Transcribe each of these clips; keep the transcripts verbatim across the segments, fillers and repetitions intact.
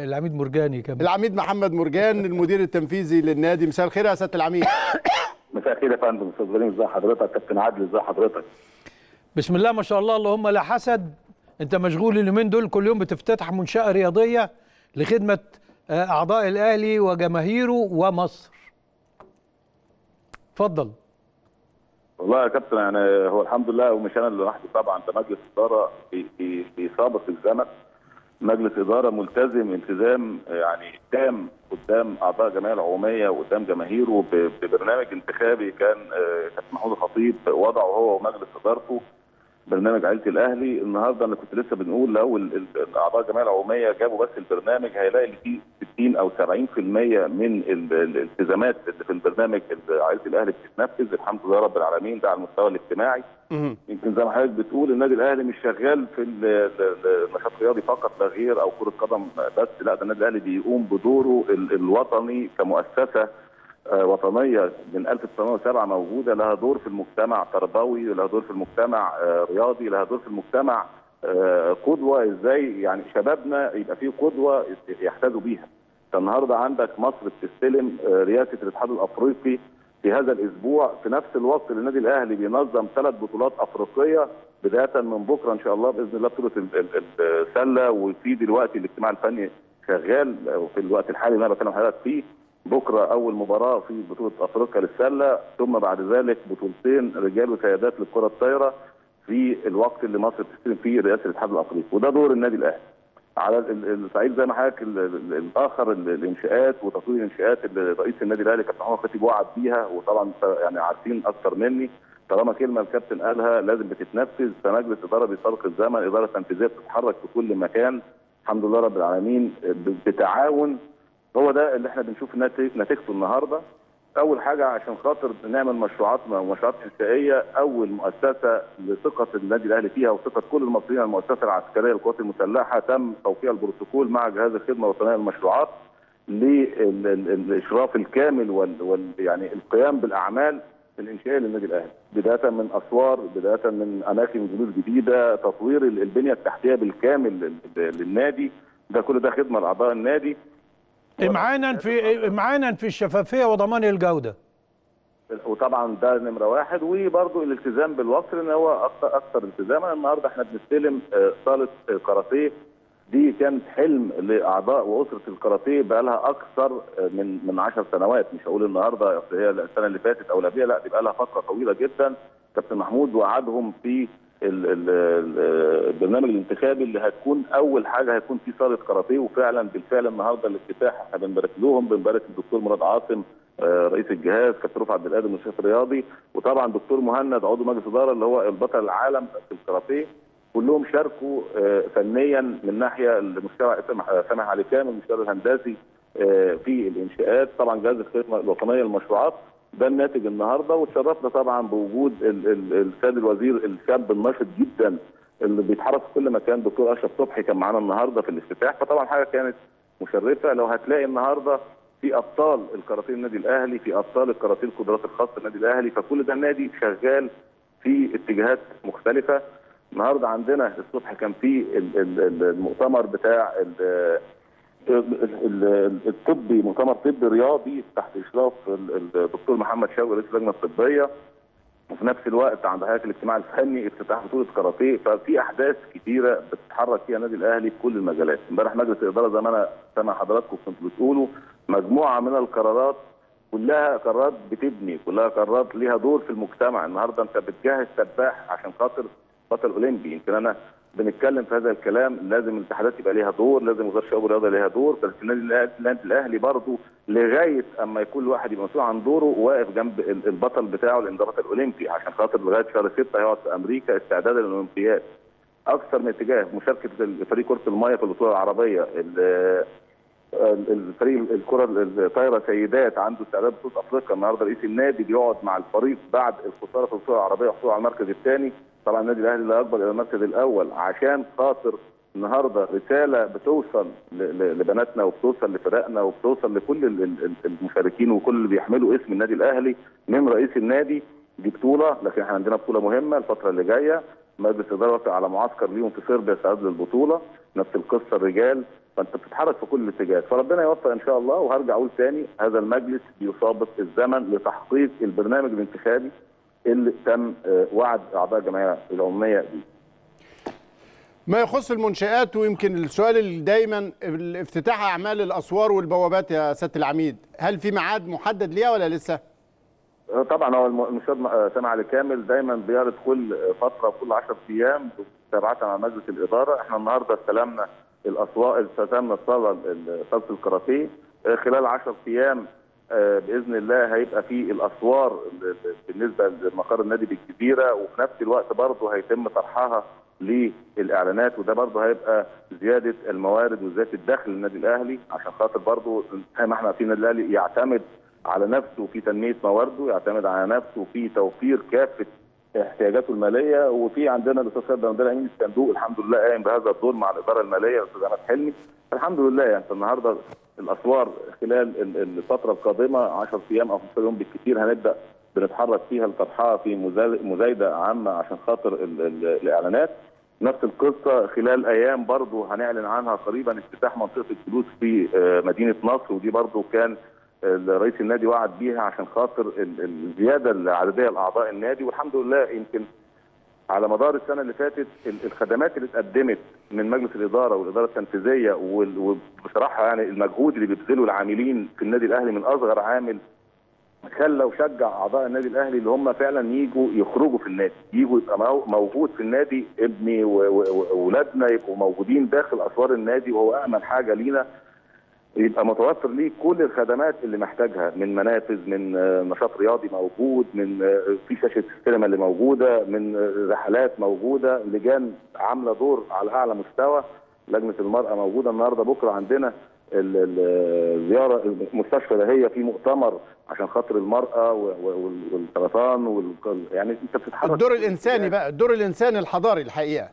العميد مرجان كمان. العميد محمد مرجان المدير التنفيذي للنادي. مساء الخير يا سياده العميد. مساء الخير يا فندم. استاذ ابراهيم ازي حضرتك؟ كابتن عادل ازي حضرتك؟ بسم الله ما شاء الله اللهم لا حسد. انت مشغول اليومين دول، كل يوم بتفتتح منشاه رياضيه لخدمه اعضاء الاهلي وجماهيره ومصر. اتفضل. والله يا كابتن يعني هو الحمد لله، ومش انا اللي لوحدي طبعا، ده مجلس اداره في سابق الزمن، مجلس اداره ملتزم التزام يعني تام قدام اعضاء الجمعيه العموميه وقدام جماهيره ببرنامج انتخابي كان كابتن محمود الخطيب وضعه هو ومجلس ادارته، برنامج عيله الاهلي. النهارده انا كنت لسه بنقول لو اعضاء الجمعيه العموميه جابوا بس البرنامج هيلاقي فيه ستين او سبعين في المية من الالتزامات اللي في البرنامج عيله الاهلي بتتنفذ، الحمد لله رب العالمين. ده على المستوى الاجتماعي. يمكن زي ما حضرتك بتقول النادي الاهلي مش شغال في النشاط الرياضي فقط لا غير او كره قدم بس، لا ده النادي الاهلي بيقوم بدوره الوطني كمؤسسه وطنيه من ألف وتسعمائة وسبعة موجوده، لها دور في المجتمع تربوي، لها دور في المجتمع رياضي، لها دور في المجتمع قدوه. ازاي يعني شبابنا يبقى فيه قدوه يحتذوا بيها. النهارده عندك مصر بتستلم رئاسه الاتحاد الافريقي في هذا الاسبوع، في نفس الوقت النادي الاهلي بينظم ثلاث بطولات افريقيه بدايه من بكره ان شاء الله باذن الله بطوله السله، وفي دلوقتي الاجتماع الفني شغال في الوقت الحالي اللي انا بكلم حضرتك فيه. بكره اول مباراه في بطوله افريقيا للسله، ثم بعد ذلك بطولتين رجال وسيدات للكره الطايره في الوقت اللي مصر بتستلم فيه رئاسه الاتحاد الافريقي، وده دور النادي الاهلي. على الصعيد زي ما حضرتك الاخر الانشاءات وتطوير الانشاءات اللي رئيس النادي الاهلي كابتن عمر خطيب وعد بيها، وطبعا يعني عارفين اكثر مني طالما كلمه الكابتن قالها لازم بتتنفذ. فمجلس اداره بيسابق الزمن، اداره تنفيذيه بتتحرك في كل مكان الحمد لله رب العالمين بتعاون. هو ده اللي احنا بنشوف نتيجته النهارده. اول حاجه عشان خاطر نعمل مشروعاتنا ومشروعات انشائيه، اول مؤسسه لثقه النادي الاهلي فيها وثقه كل المصريين المؤسسه العسكريه للقوات المسلحه، تم توقيع البروتوكول مع جهاز الخدمه الوطنيه للمشروعات للاشراف الكامل وال... وال يعني القيام بالاعمال الانشائيه للنادي الاهلي، بدايه من اسوار، بدايه من اماكن جلوس جديده، تطوير البنيه التحتيه بالكامل للنادي، ده كل ده خدمه لاعضاء النادي، امعانا في امعانا في الشفافيه وضمان الجوده. وطبعا ده نمره واحد، وبرده الالتزام بالوقت لان هو اكثر التزاما. النهارده احنا بنستلم صاله كاراتيه، دي كانت حلم لاعضاء واسره الكاراتيه بقى لها اكثر من من عشر سنوات، مش هقول النهارده اصل هي السنه اللي فاتت او اللي قبلها، لا دي بقى لها فتره طويله جدا. كابتن محمود وعدهم في البرنامج الانتخابي اللي هتكون اول حاجه هيكون في صاله كاراتيه، وفعلا بالفعل النهارده الافتتاح احنا بنبارك لهم، بنبارك الدكتور مراد عاصم رئيس الجهاز، كابتن رفعت بن قادم المشرف الرياضي، وطبعا دكتور مهند عضو مجلس اداره اللي هو البطل العالم في الكاراتيه. كلهم شاركوا فنيا من ناحيه المستوى سامح علي كامل المستوى الهندسي في الانشاءات، طبعا جهاز الخدمه الوطنيه للمشروعات. ده الناتج النهارده، واتشرفنا طبعا بوجود السيد الوزير الشاب الناشط جدا اللي بيتحرك في كل مكان، دكتور اشرف صبحي كان معانا النهارده في الافتتاح، فطبعا حاجه كانت مشرفه. لو هتلاقي النهارده في ابطال الكاراتيه النادي الاهلي، في ابطال الكاراتيه القدرات الخاصه النادي الاهلي، فكل ده النادي شغال في اتجاهات مختلفه. النهارده عندنا الصبح كان في المؤتمر بتاع الطبي، مؤتمر طبي رياضي تحت اشراف الدكتور محمد شاور رئيس اللجنه الطبيه، وفي نفس الوقت عند حضرتك الاجتماع الفني افتتاح بطوله كاراتيه. ففي احداث كتيره بتتحرك فيها النادي الاهلي في كل المجالات. امبارح مجلس الاداره زي ما انا سامع حضراتكم كنتوا بتقولوا مجموعه من القرارات، كلها قرارات بتبني، كلها قرارات ليها دور في المجتمع. النهارده انت بتجهز سباح عشان خاطر بطل اولمبي، يمكن انا بنتكلم في هذا الكلام، لازم الاتحادات يبقى ليها دور، لازم وزاره الشباب والرياضه ليها دور، بس النادي الاهلي برضه لغايه اما يكون الواحد يبقى مسؤول عن دوره واقف جنب البطل بتاعه، لان ده بطل اولمبي، عشان خاطر لغايه شهر ستة هيقعد في امريكا استعدادا للاولمبياد. اكثر من اتجاه، مشاركه فريق كره الميه في البطوله العربيه، الفريق الكره الطايره سيدات عنده استعداد بطوله افريقيا. النهارده رئيس النادي بيقعد مع الفريق بعد الخساره في البطوله العربيه وحصوله على المركز الثاني، طبعا النادي الاهلي لا يقبل الى المركز الاول، عشان خاطر النهارده رساله بتوصل لبناتنا وبتوصل لفرقنا وبتوصل لكل المشاركين وكل اللي بيحملوا اسم النادي الاهلي من رئيس النادي. دي بطوله، لكن احنا عندنا بطوله مهمه الفتره اللي جايه. مجلس الاداره على معسكر ليهم في صربيا استعداد للبطوله، نفس القصه الرجال. فانت بتتحرك في كل الاتجاهات، فربنا يوفق ان شاء الله. وهرجع اقول ثاني، هذا المجلس يسابق الزمن لتحقيق البرنامج الانتخابي اللي تم وعد اعضاء الجمعيه العموميه بيه. ما يخص المنشآت، ويمكن السؤال اللي دايما افتتاح اعمال الاسوار والبوابات يا سياده العميد، هل في ميعاد محدد ليها ولا لسه؟ طبعا هو المستشار سامح علي كامل دايما بيعرض كل فتره كل عشرة ايام تبعا مع مجلس الاداره. احنا النهارده استلمنا الاسواق، استلمنا الصاله صاله الكاراتيه، خلال عشرة ايام باذن الله هيبقى في الاسوار بالنسبه لمقر النادي بالجزيره، وفي نفس الوقت برضه هيتم طرحها للاعلانات، وده برضه هيبقى زياده الموارد وزياده الدخل للنادي الاهلي، عشان خاطر برضه زي ما احنا عارفين النادي الاهلي يعتمد على نفسه في تنميه موارده، يعتمد على نفسه في توفير كافه احتياجاته الماليه. وفي عندنا الاستاذ خالد عمدان امين الصندوق الحمد لله قايم بهذا الدور مع الاداره الماليه الاستاذ احمد حلمي، الحمد لله. يعني النهارده الاسوار خلال الفتره القادمه عشرة ايام او خمسة يوم بالكثير هنبدا بنتحرك فيها لطرحها في مزايده عامه عشان خاطر الاعلانات. نفس القصه خلال ايام برضه هنعلن عنها قريبا افتتاح منطقه الجلوس في مدينه نصر، ودي برضه كان رئيس النادي وعد بيها عشان خاطر الزياده العدديه لاعضاء النادي. والحمد لله يمكن على مدار السنه اللي فاتت الخدمات اللي اتقدمت من مجلس الاداره والاداره التنفيذيه، وبصراحه يعني المجهود اللي بيبذله العاملين في النادي الاهلي من اصغر عامل خلى وشجع اعضاء النادي الاهلي اللي هم فعلا يجوا يخرجوا في النادي، يجوا يبقى موجود في النادي، ابني واولادنا يبقوا موجودين داخل اسوار النادي، وهو امن حاجه لينا يبقى متوفر ليه كل الخدمات اللي محتاجها، من منافذ، من نشاط رياضي موجود، من في شاشه السينما اللي موجوده، من رحلات موجوده، لجان عامله دور على اعلى مستوى، لجنه المراه موجوده النهارده، بكره عندنا الزياره المستشفى اللي هي في مؤتمر عشان خاطر المراه والسرطان وال... يعني انت بتتحرك الدور الانساني بقى، الدور الانساني الحضاري الحقيقه.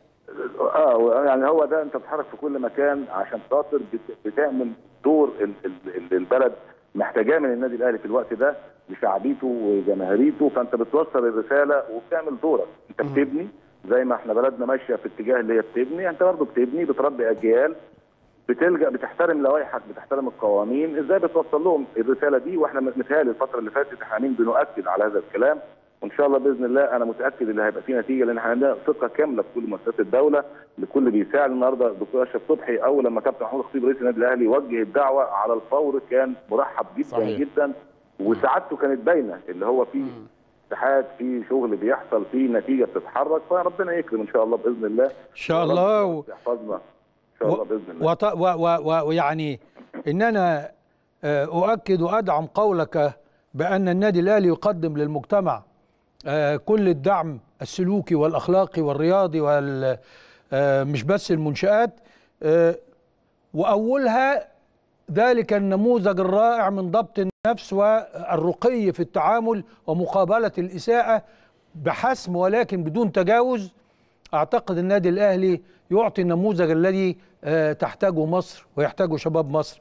اه يعني هو ده، انت بتتحرك في كل مكان عشان خاطر بتعمل دور اللي البلد محتاجاه من النادي الاهلي في الوقت ده لشعبيته وجماهيريته، فانت بتوصل الرساله وبتعمل دورك، انت بتبني زي ما احنا بلدنا ماشيه في الاتجاه اللي هي بتبني، انت برضه بتبني، بتربي اجيال، بتلجا، بتحترم لوائحك، بتحترم القوانين، ازاي بتوصل لهم الرساله دي. واحنا متهيألي الفتره اللي فاتت احنا عاملين بنؤكد على هذا الكلام، وان شاء الله باذن الله انا متاكد ان هيبقى في نتيجه، لان احنا عندنا ثقه كامله في كل مؤسسات الدوله لكل اللي بيساعد. النهارده الدكتور اشرف صبحي اول لما كابتن محمود الخطيب رئيس النادي الاهلي وجه الدعوه على الفور كان مرحب جدا صحيح. جدا، وسعادته كانت باينه، اللي هو في اتحاد، في شغل بيحصل، في نتيجه بتتحرك، فربنا يكرم ان شاء الله باذن الله. ان شاء الله يحفظنا ان شاء الله باذن الله. وط... ويعني و... و... ان انا اؤكد وادعم قولك بان النادي الاهلي يقدم للمجتمع كل الدعم السلوكي والأخلاقي والرياضي، وال مش بس المنشآت، وأولها ذلك النموذج الرائع من ضبط النفس والرقي في التعامل ومقابلة الإساءة بحسم ولكن بدون تجاوز. أعتقد النادي الأهلي يعطي النموذج الذي تحتاجه مصر ويحتاجه شباب مصر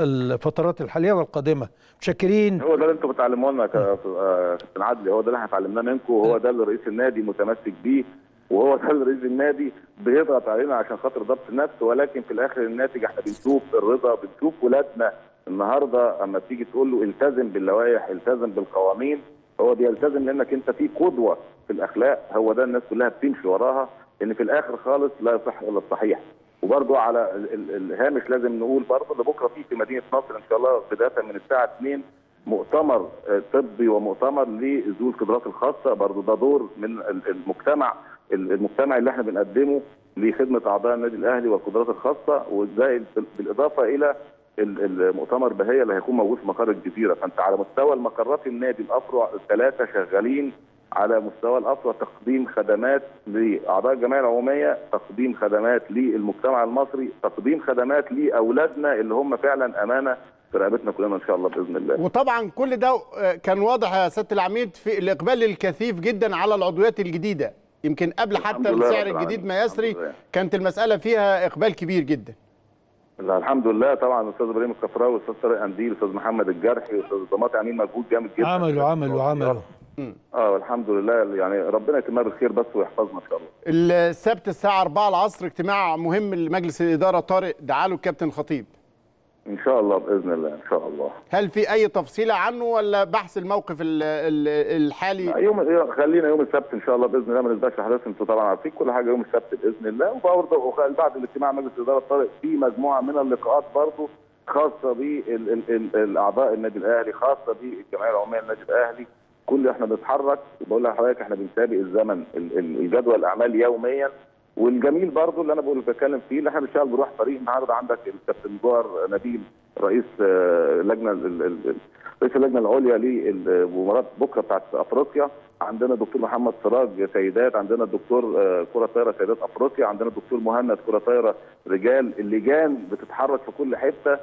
الفترات الحاليه والقادمه. متشكرين. هو ده اللي انتم بتعلموه لنا يا كابتن عدلي، هو ده اللي احنا اتعلمناه منكم، وهو ده اللي رئيس النادي متمسك بيه، وهو ده اللي رئيس النادي بيضغط علينا عشان خاطر ضبط النفس، ولكن في الاخر الناتج احنا بنشوف الرضا، بنشوف ولادنا النهارده اما تيجي تقول له التزم باللوائح، التزم بالقوانين، هو بيلتزم لانك انت في قدوه في الاخلاق، هو ده الناس كلها بتمشي وراها، ان في الاخر خالص لا يصح الا الصحيح. وبرضه على الهامش لازم نقول برضه ان بكره في في مدينه نصر ان شاء الله بدايه من الساعه اتنين مؤتمر طبي ومؤتمر لذوي القدرات الخاصه، برضه ده دور من المجتمع المجتمع اللي احنا بنقدمه لخدمه اعضاء النادي الاهلي والقدرات الخاصه، وازاي بالاضافه الى المؤتمر بهيه اللي هيكون موجود في مقر الجزيره. فانت على مستوى المقرات النادي الافرع الثلاثه شغالين على مستوى الافرع تقديم خدمات لاعضاء الجمعيه العموميه، تقديم خدمات للمجتمع المصري، تقديم خدمات لاولادنا اللي هم فعلا امانه في رقبتنا كلنا ان شاء الله باذن الله. وطبعا كل ده كان واضح يا سياده العميد في الاقبال الكثيف جدا على العضويات الجديده، يمكن قبل حتى السعر الجديد ما يسري كانت المساله فيها اقبال كبير جدا. الحمد لله. طبعا الاستاذ ابراهيم القفراوي والاستاذ طارق قنديل والاستاذ محمد الجارحي والاستاذ طماط عاملين مجهود جامد جدا، عملوا عملوا عملوا اه الحمد لله، يعني ربنا يتمم بالخير بس ويحفظنا ان شاء الله. السبت الساعه أربعة العصر اجتماع مهم لمجلس الاداره طارئ دعاله الكابتن الخطيب. ان شاء الله باذن الله ان شاء الله. هل في اي تفصيله عنه ولا بحث الموقف الحالي؟ يوم خلينا يوم السبت ان شاء الله باذن الله، ما نسبقش احداث، انتوا طبعا عارفين كل حاجه يوم السبت باذن الله. وبرضه بعد الاجتماع مجلس الاداره الطارئ في مجموعه من اللقاءات برضه خاصه بالاعضاء النادي الاهلي، خاصه بالجمعيه العموميه للنادي الاهلي. كل احنا بنتحرك، بقول لحضرتك احنا بنسابق الزمن، الجدول الاعمال يوميا. والجميل برضه اللي انا بقول بتكلم فيه اللي احنا بنشتغل بنروح فريق. النهارده عندك الكابتن جوهر نبيل رئيس لجنه رئيس اللجنه العليا لمباراه بكره بتاعت افريقيا، عندنا الدكتور محمد سراج سيدات، عندنا الدكتور كره طايره سيدات افريقيا، عندنا الدكتور مهند كره طايره رجال. اللجان بتتحرك في كل حته.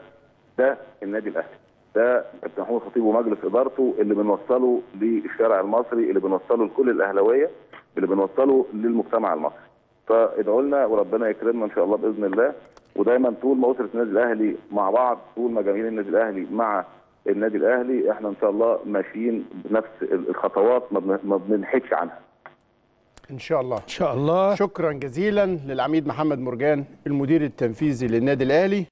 ده النادي الاهلي، ده كابتن محمود الخطيب ومجلس ادارته اللي بنوصله للشارع المصري، اللي بنوصله لكل الاهلاويه، اللي بنوصله للمجتمع المصري. فادعوا لنا وربنا يكرمنا ان شاء الله باذن الله. ودايما طول ما اسره النادي الاهلي مع بعض، طول ما جماهير النادي الاهلي مع النادي الاهلي، احنا ان شاء الله ماشيين بنفس الخطوات، ما بننحكش عنها. ان شاء الله. ان شاء الله. شكرا جزيلا للعميد محمد مرجان المدير التنفيذي للنادي الاهلي.